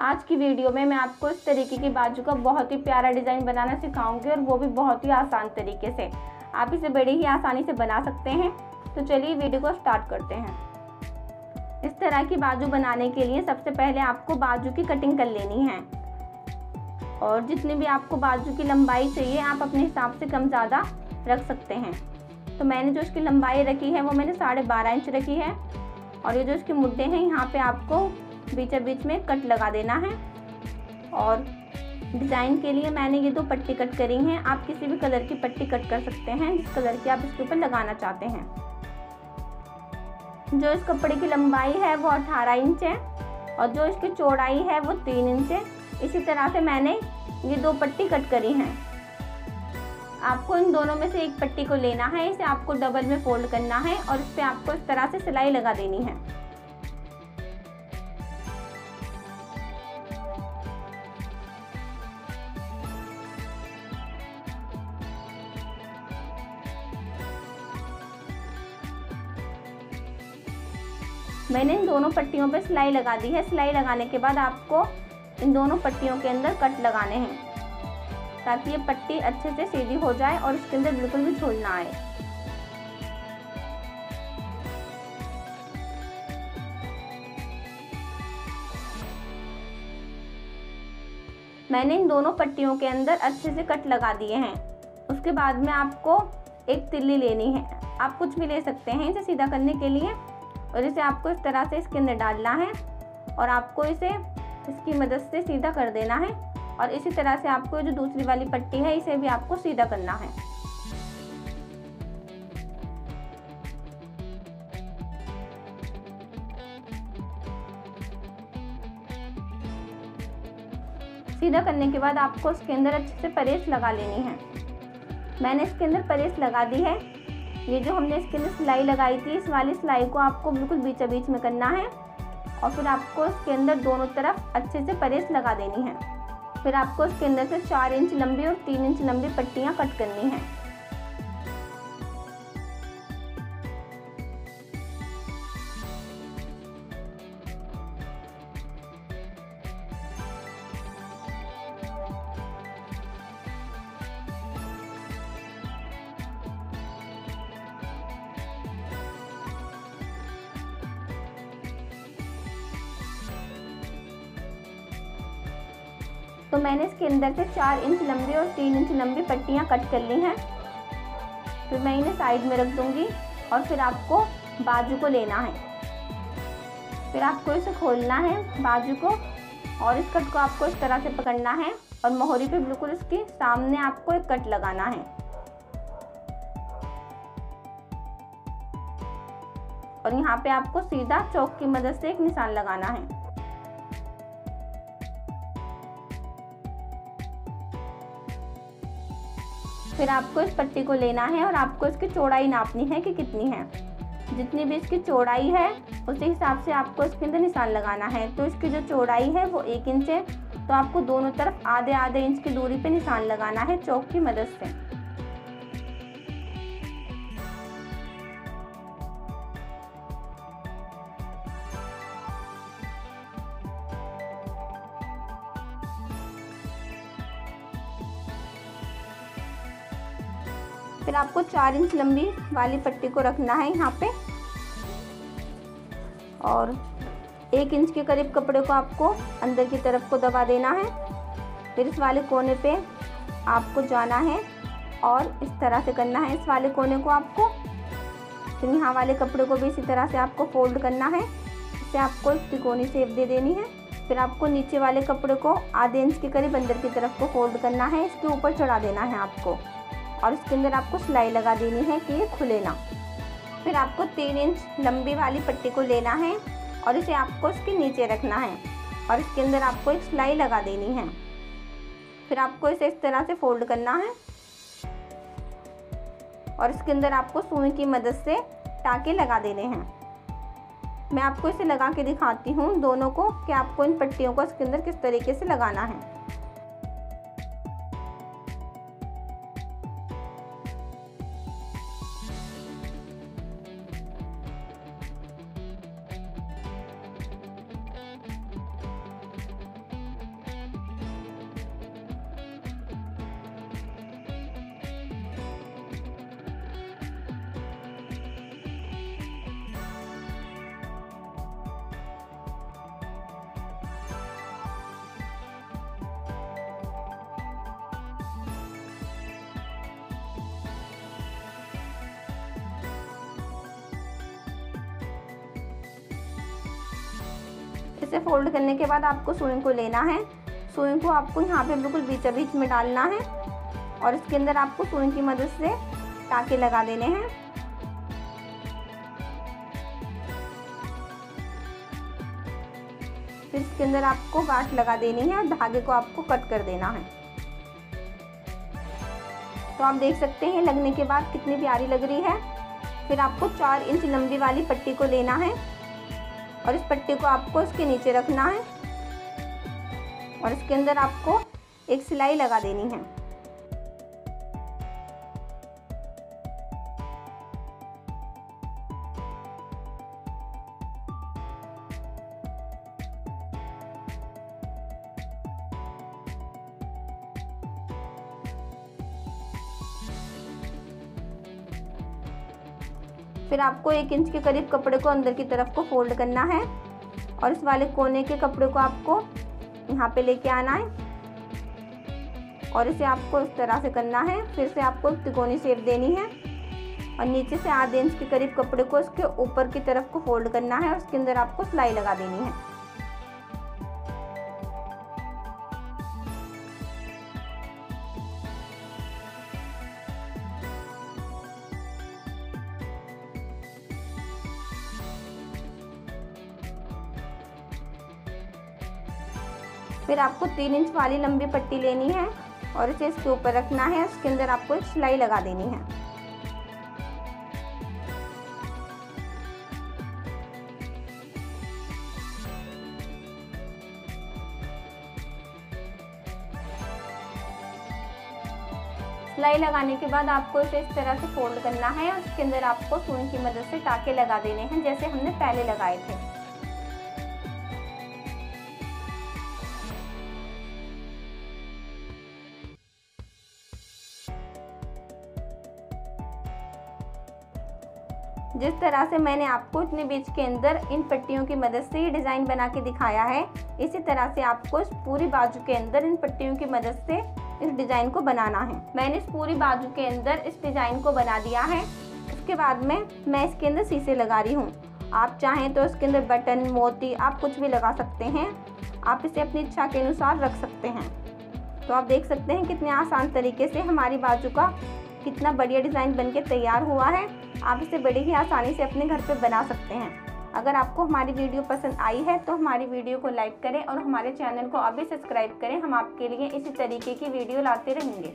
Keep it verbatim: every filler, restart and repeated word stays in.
आज की वीडियो में मैं आपको इस तरीके की बाजू का बहुत ही प्यारा डिज़ाइन बनाना सिखाऊंगी और वो भी बहुत ही आसान तरीके से। आप इसे बड़ी ही आसानी से बना सकते हैं। तो चलिए वीडियो को स्टार्ट करते हैं। इस तरह की बाजू बनाने के लिए सबसे पहले आपको बाजू की कटिंग कर लेनी है और जितनी भी आपको बाजू की लंबाई चाहिए आप अपने हिसाब से कम ज़्यादा रख सकते हैं। तो मैंने जो इसकी लंबाई रखी है वो मैंने साढ़े बारह इंच रखी है और ये जो इसके मुड्ढे हैं यहाँ पे आपको बीचों बीच में कट लगा देना है। और डिज़ाइन के लिए मैंने ये दो पट्टी कट करी हैं। आप किसी भी कलर की पट्टी कट कर सकते हैं जिस कलर की आप इसके ऊपर लगाना चाहते हैं। जो इस कपड़े की लंबाई है वो अठारह इंच है और जो इसकी चौड़ाई है वो तीन इंच है। इसी तरह से मैंने ये दो पट्टी कट करी हैं। आपको इन दोनों में से एक पट्टी को लेना है, इसे आपको डबल में फोल्ड करना है और इस पर आपको इस तरह से सिलाई लगा देनी है। मैंने इन दोनों पट्टियों पर सिलाई लगा दी है। सिलाई लगाने के बाद आपको इन दोनों पट्टियों के अंदर कट लगाने हैं ताकि ये पट्टी अच्छे से सीधी हो जाए और इसके अंदर बिल्कुल भी झूल ना आए। मैंने इन दोनों पट्टियों के अंदर अच्छे से कट लगा दिए हैं। उसके बाद में आपको एक तिल्ली लेनी है। आप कुछ भी ले सकते हैं इसे सीधा करने के लिए और इसे आपको इस तरह से इसके अंदर डालना है और आपको इसे इसकी मदद से सीधा कर देना है। और इसी तरह से आपको जो दूसरी वाली पट्टी है इसे भी आपको सीधा करना है। सीधा करने के बाद आपको इसके अंदर अच्छे से प्रेस लगा लेनी है। मैंने इसके अंदर प्रेस लगा दी है। ये जो हमने इसके अंदर सिलाई लगाई थी इस वाली सिलाई को आपको बिल्कुल बीचों बीच में करना है और फिर आपको इसके अंदर दोनों तरफ अच्छे से प्रेस लगा देनी है। फिर आपको इसके अंदर से चार इंच लंबी और तीन इंच लंबी पट्टियां कट करनी है। तो मैंने इसके अंदर से चार इंच लंबी और तीन इंच लंबी पट्टियां कट कर ली हैं। फिर मैं इन्हें साइड में रख दूंगी और फिर आपको बाजू को लेना है। फिर आपको इसे खोलना है बाजू को और इस कट को आपको इस तरह से पकड़ना है और मोहरी पे बिल्कुल इसके सामने आपको एक कट लगाना है। और यहाँ पे आपको सीधा चौक की मदद से एक निशान लगाना है। फिर आपको इस पट्टी को लेना है और आपको इसकी चौड़ाई नापनी है कि कितनी है। जितनी भी इसकी चौड़ाई है उसी हिसाब से आपको इसके अंदर निशान लगाना है। तो इसकी जो चौड़ाई है वो एक इंच है तो आपको दोनों तरफ आधे आधे इंच की दूरी पे निशान लगाना है चौक की मदद से। फिर आपको चार इंच लंबी वाली पट्टी को रखना है यहाँ पे और एक इंच के करीब कपड़े को आपको अंदर की तरफ को दबा देना है। फिर इस वाले कोने पे आपको जाना है और इस तरह से करना है इस वाले कोने को आपको। फिर यहाँ वाले कपड़े को भी इसी तरह से आपको फोल्ड करना है। इसे आपको एक तिकोनी शेप दे देनी है। फिर आपको नीचे वाले कपड़े को आधे इंच के करीब अंदर की तरफ को फोल्ड करना है, इसके ऊपर चढ़ा देना है आपको और इसके अंदर आपको सिलाई लगा देनी है कि ये खुले ना। फिर आपको तीन इंच लंबी वाली पट्टी को लेना है और इसे आपको इसके नीचे रखना है और इसके अंदर आपको एक सिलाई लगा देनी है। फिर आपको इसे इस तरह से फोल्ड करना है और इसके अंदर आपको सुई की मदद से टाँके लगा देने हैं। मैं आपको इसे लगा के दिखाती हूँ दोनों को कि आपको इन पट्टियों को इसके अंदर किस तरीके से लगाना है। तरीके से फोल्ड करने के बाद आपको सुई को लेना है। सुई को आपको यहाँ पे बिल्कुल बीचों बीच में डालना है और इसके अंदर आपको सुई की मदद से टाँके लगा देने हैं। फिर इसके अंदर आपको गांठ लगा देनी है और धागे को आपको कट कर देना है। तो आप देख सकते हैं लगने के बाद कितनी प्यारी लग रही है। फिर आपको चार इंच लंबी वाली पट्टी को लेना है और इस पट्टी को आपको इसके नीचे रखना है और इसके अंदर आपको एक सिलाई लगा देनी है। फिर आपको एक इंच के करीब कपड़े को अंदर की तरफ को फोल्ड करना है और इस वाले कोने के कपड़े को आपको यहाँ पे लेके आना है और इसे आपको इस तरह से करना है। फिर से आपको तिकोनी शेप देनी है और नीचे से आधे इंच के करीब कपड़े को इसके ऊपर की तरफ को फोल्ड करना है और उसके अंदर आपको सिलाई लगा देनी है। फिर आपको तीन इंच वाली लंबी पट्टी लेनी है और इसे इसके ऊपर रखना है। उसके अंदर आपको एक सिलाई लगा देनी है। सिलाई लगाने के बाद आपको इसे इस तरह से फोल्ड करना है और उसके अंदर आपको सुई की मदद से टाँके लगा देने हैं जैसे हमने पहले लगाए थे। जिस तरह से मैंने आपको इतने बीच के अंदर इन पट्टियों की मदद से ये डिज़ाइन बना के दिखाया है, इसी तरह से आपको इस पूरी बाजू के अंदर इन पट्टियों की मदद से इस डिज़ाइन को बनाना है। मैंने इस पूरी बाजू के अंदर इस डिज़ाइन को बना दिया है। उसके बाद में मैं इसके अंदर शीशे लगा रही हूँ। आप चाहें तो इसके अंदर बटन, मोती, आप कुछ भी लगा सकते हैं। आप इसे अपनी इच्छा के अनुसार रख सकते हैं। तो आप देख सकते हैं कितने आसान तरीके से हमारी बाजू का कितना बढ़िया डिज़ाइन बनके तैयार हुआ है। आप इसे बड़ी ही आसानी से अपने घर पे बना सकते हैं। अगर आपको हमारी वीडियो पसंद आई है तो हमारी वीडियो को लाइक करें और हमारे चैनल को अभी सब्सक्राइब करें। हम आपके लिए इसी तरीके की वीडियो लाते रहेंगे।